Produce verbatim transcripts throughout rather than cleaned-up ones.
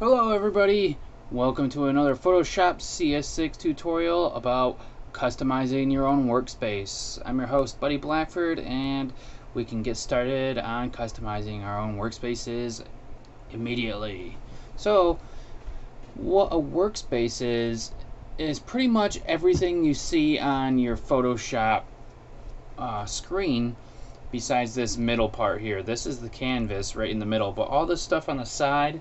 Hello everybody, welcome to another Photoshop C S six tutorial about customizing your own workspace. I'm your host Buddy Blackford, and we can get started on customizing our own workspaces immediately. So what a workspace is is pretty much everything you see on your Photoshop uh, screen besides this middle part here. This is the canvas right in the middle, but all this stuff on the side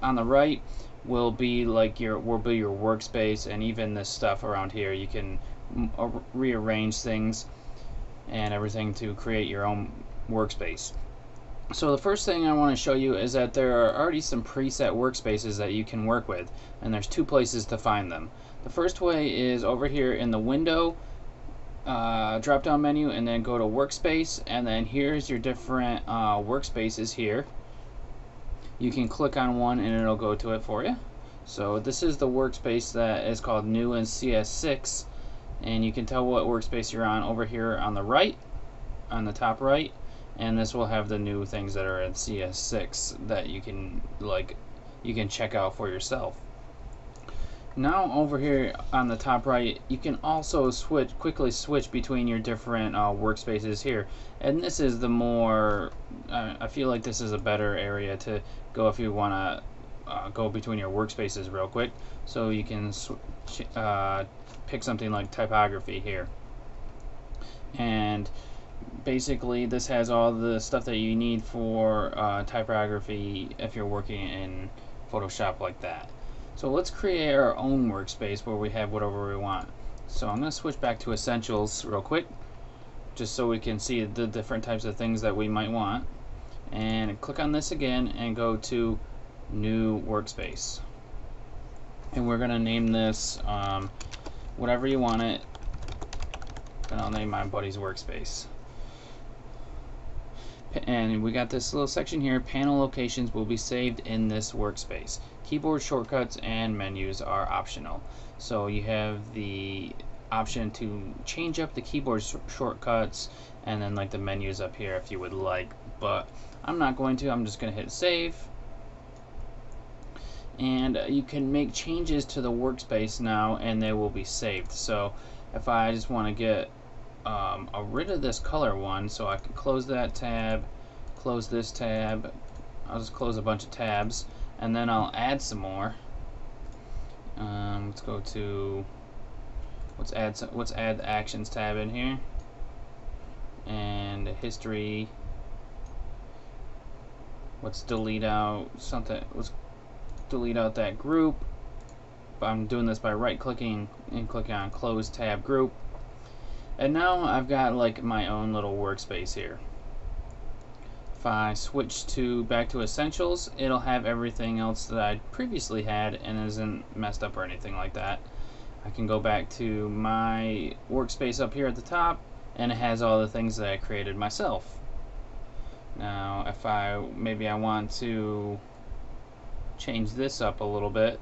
on the right will be like your will be your workspace, and even this stuff around here you can rearrange things and everything to create your own workspace. So the first thing I want to show you is that there are already some preset workspaces that you can work with, and there's two places to find them. The first way is over here in the window uh, drop down menu, and then go to workspace, and then here's your different uh, workspaces here. You can click on one and it'll go to it for you. So this is the workspace that is called new in C S six, and you can tell what workspace you're on over here on the right, on the top right, and this will have the new things that are in C S six that you can like you can check out for yourself. Now over here on the top right, you can also switch quickly switch between your different uh, workspaces here, and this is the more uh, I feel like this is a better area to go if you want to uh, go between your workspaces real quick. So you can switch, uh, pick something like typography here, and basically this has all the stuff that you need for uh, typography if you're working in Photoshop like that. So let's create our own workspace where we have whatever we want. So I'm going to switch back to Essentials real quick, just so we can see the different types of things that we might want. And click on this again and go to New Workspace. And we're going to name this um, whatever you want it, and I'll name my buddy's workspace. And we got this little section here, panel locations will be saved in this workspace. Keyboard shortcuts and menus are optional. So you have the option to change up the keyboard sh shortcuts and then like the menus up here if you would like, but I'm not going to. I'm just going to hit save. And you can make changes to the workspace now and they will be saved. So if I just want to get um, rid of this color one, so I can close that tab, close this tab, I'll just close a bunch of tabs, and then I'll add some more. Um, let's go to let's add some, let's add the actions tab in here, and history. Let's delete out something. Let's delete out that group. I'm doing this by right-clicking and clicking on Close Tab Group, and now I've got like my own little workspace here. If I switch to back to Essentials, it'll have everything else that I previously had and isn't messed up or anything like that. I can go back to my workspace up here at the top, and it has all the things that I created myself. Now if I maybe I want to change this up a little bit,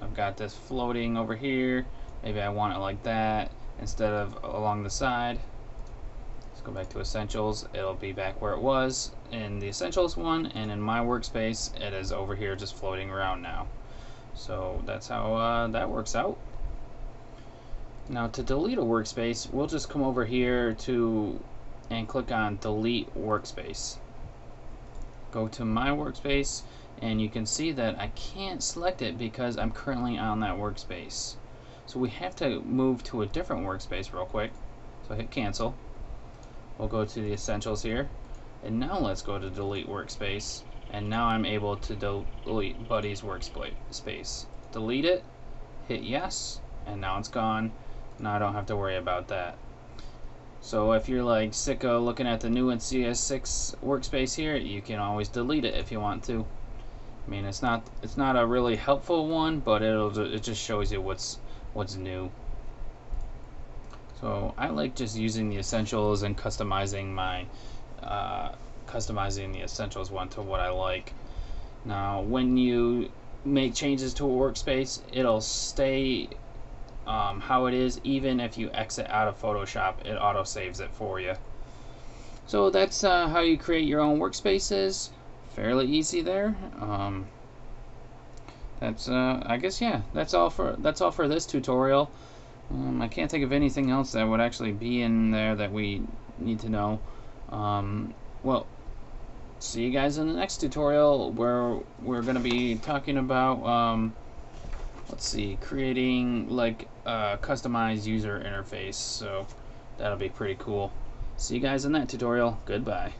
I've got this floating over here, maybe I want it like that instead of along the side. Go back to Essentials, it'll be back where it was in the Essentials one, and in my workspace it is over here just floating around now. So that's how uh, that works out. Now to delete a workspace, we'll just come over here to and click on delete workspace. Go to my workspace, and you can see that I can't select it because I'm currently on that workspace. So we have to move to a different workspace real quick. So hit cancel. We'll go to the Essentials here, and now let's go to delete workspace, and now I'm able to del delete Buddy's workspace. Delete it, hit yes, and now it's gone. Now I don't have to worry about that. So if you're like sick of looking at the new in C S six workspace here, you can always delete it if you want to. I mean, it's not it's not a really helpful one, but it'll it just shows you what's what's new. So I like just using the Essentials and customizing my uh, customizing the Essentials one to what I like. Now when you make changes to a workspace, it'll stay um, how it is. Even if you exit out of Photoshop, it auto saves it for you. So that's uh, how you create your own workspaces. Fairly easy there. Um, that's uh, I guess yeah that's all for that's all for this tutorial. um, I can't think of anything else that would actually be in there that we need to know. Um, well, see you guys in the next tutorial, where we're gonna be talking about um, let's see, creating like a customized user interface, so that'll be pretty cool. See you guys in that tutorial. Goodbye.